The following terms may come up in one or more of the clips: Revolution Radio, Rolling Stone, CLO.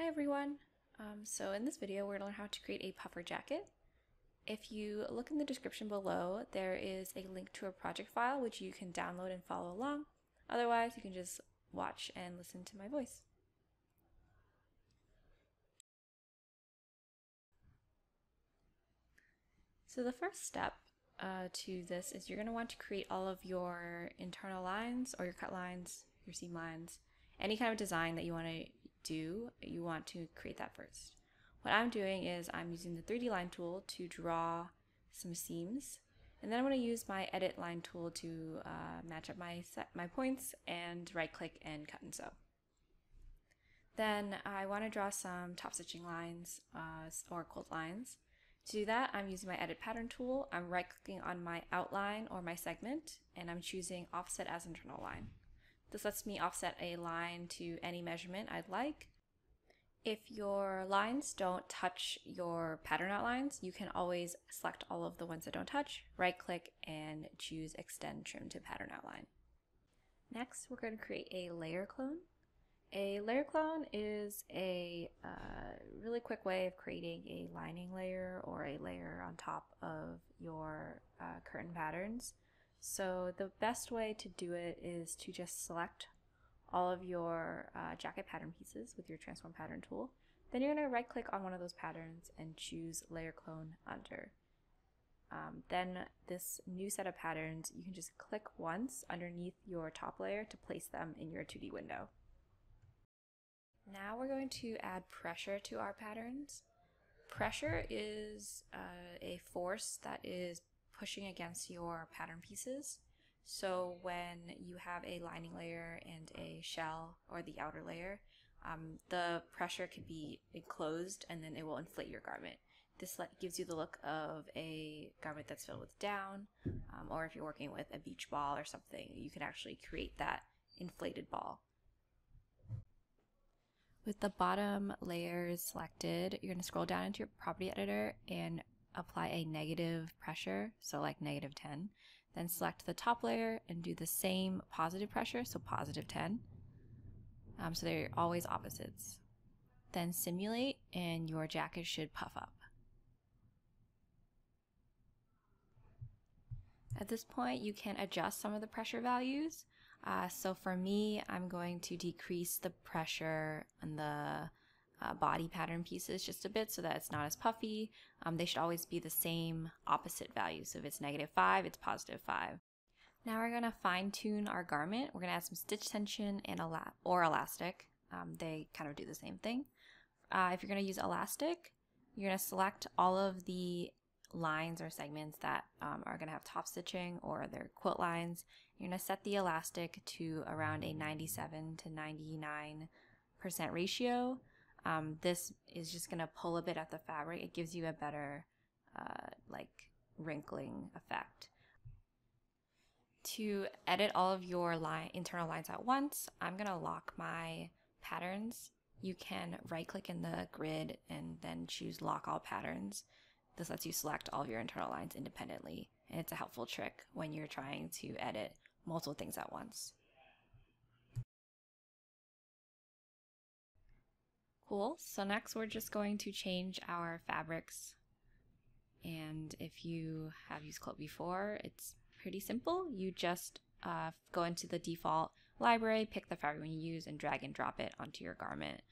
Hi everyone! So in this video we're going to learn how to create a puffer jacket. If you look in the description below, there is a link to a project file which you can download and follow along. Otherwise, you can just watch and listen to my voice. So the first step to this is you're going to want to create all of your internal lines or your cut lines, your seam lines, any kind of design that you want to do, you want to create that first. What I'm doing is I'm using the 3D line tool to draw some seams, and then I'm going to use my edit line tool to match up my points and right click and cut and sew. Then I want to draw some top stitching lines or cold lines. To do that, I'm using my edit pattern tool. I'm right clicking on my outline or my segment, and I'm choosing offset as internal line. This lets me offset a line to any measurement I'd like. If your lines don't touch your pattern outlines, you can always select all of the ones that don't touch, right click, and choose Extend Trim to Pattern Outline. Next, we're going to create a layer clone. A layer clone is a really quick way of creating a lining layer or a layer on top of your curtain patterns. So the best way to do it is to just select all of your jacket pattern pieces with your transform pattern tool. Then you're going to right click on one of those patterns and choose layer clone under. Then this new set of patterns, you can just click once underneath your top layer to place them in your 2D window. Now we're going to add pressure to our patterns. Pressure is a force that is pushing against your pattern pieces. So when you have a lining layer and a shell or the outer layer, the pressure could be enclosed and then it will inflate your garment. This gives you the look of a garment that's filled with down, or if you're working with a beach ball or something, you can actually create that inflated ball. With the bottom layers selected, you're going to scroll down into your property editor and apply a negative pressure, so like negative 10. Then select the top layer and do the same positive pressure, so positive 10. So they're always opposites. Then simulate, and your jacket should puff up. At this point, you can adjust some of the pressure values. So for me, I'm going to decrease the pressure on the body pattern pieces just a bit so that it's not as puffy. They should always be the same opposite value. So if it's -5, it's +5. Now we're going to fine tune our garment. We're going to add some stitch tension and elastic. They kind of do the same thing. If you're going to use elastic, you're going to select all of the lines or segments that are going to have top stitching or their quilt lines. You're going to set the elastic to around a 97% to 99% ratio. This is just going to pull a bit at the fabric. It gives you a better like wrinkling effect. To edit all of your internal lines at once, I'm going to lock my patterns. You can right click in the grid and then choose lock all patterns. This lets you select all of your internal lines independently, and it's a helpful trick when you're trying to edit multiple things at once. Cool, so next we're just going to change our fabrics, and if you have used CLO before, it's pretty simple. You just go into the default library, pick the fabric you use, and drag and drop it onto your garment.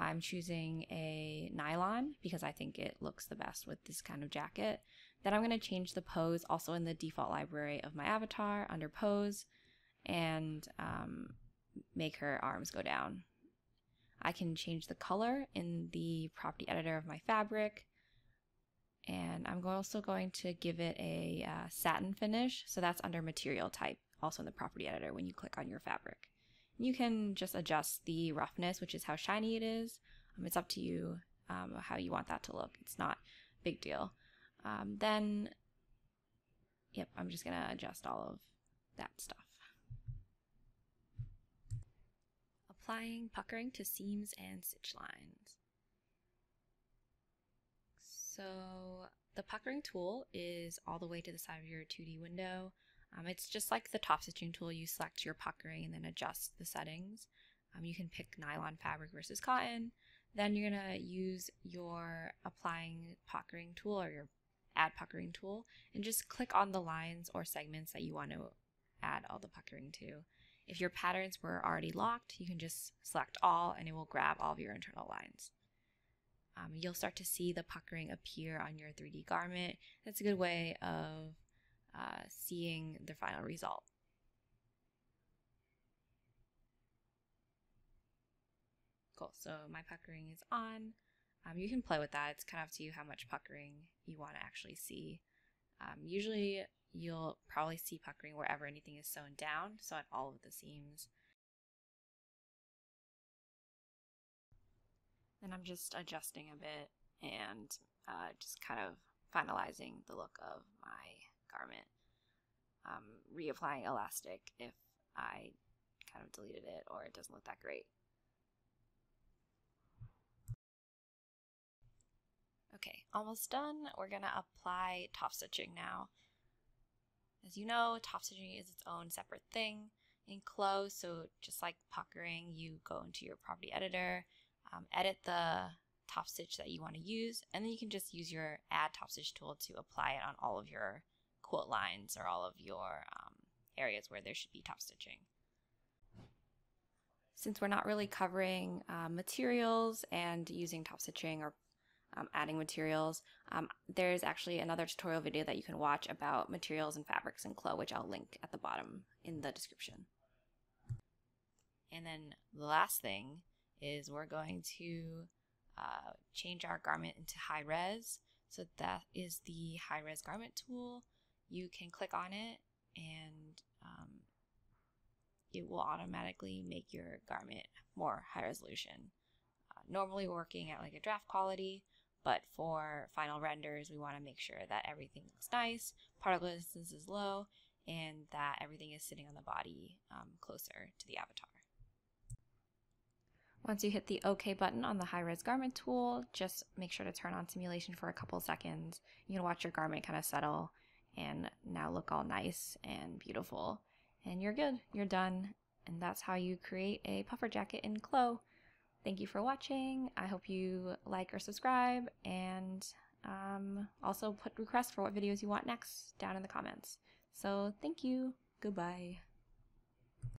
I'm choosing a nylon because I think it looks the best with this kind of jacket. Then I'm going to change the pose also in the default library of my avatar under pose, and make her arms go down. I can change the color in the property editor of my fabric, and I'm also going to give it a satin finish, so that's under material type, also in the property editor when you click on your fabric. And you can just adjust the roughness, which is how shiny it is. It's up to you how you want that to look. It's not a big deal. Then, yep, I'm just going to adjust all of that stuff. Applying puckering to seams and stitch lines. So the puckering tool is all the way to the side of your 2D window. It's just like the top stitching tool. You select your puckering and then adjust the settings. You can pick nylon fabric versus cotton. Then you're going to use your applying pockering tool or your add puckering tool and just click on the lines or segments that you want to add all the puckering to. If your patterns were already locked, you can just select all and it will grab all of your internal lines. You'll start to see the puckering appear on your 3D garment. That's a good way of seeing the final result. Cool, so my puckering is on. You can play with that. It's kind of up to you how much puckering you want to actually see. Usually you'll probably see puckering wherever anything is sewn down, so at all of the seams. Then I'm just adjusting a bit and just kind of finalizing the look of my garment. Reapplying elastic if I kind of deleted it or it doesn't look that great. Okay, almost done. We're going to apply top stitching now. As you know, top stitching is its own separate thing in CLO, so just like puckering, you go into your property editor, edit the top stitch that you want to use, and then you can just use your add top stitch tool to apply it on all of your quilt lines or all of your areas where there should be top stitching. Since we're not really covering materials and using top stitching or adding materials, there's actually another tutorial video that you can watch about materials and fabrics in CLO, which I'll link at the bottom in the description. And then the last thing is we're going to change our garment into high res. So that is the high res garment tool. You can click on it and it will automatically make your garment more high resolution. Normally we're working at like a draft quality, but for final renders, we want to make sure that everything looks nice, particle distance is low, and that everything is sitting on the body closer to the avatar. Once you hit the OK button on the high-res garment tool, just make sure to turn on simulation for a couple seconds. You can watch your garment kind of settle and now look all nice and beautiful. And you're good. You're done. And that's how you create a puffer jacket in CLO. Thank you for watching. I hope you like or subscribe, and also put requests for what videos you want next down in the comments. So thank you. Goodbye.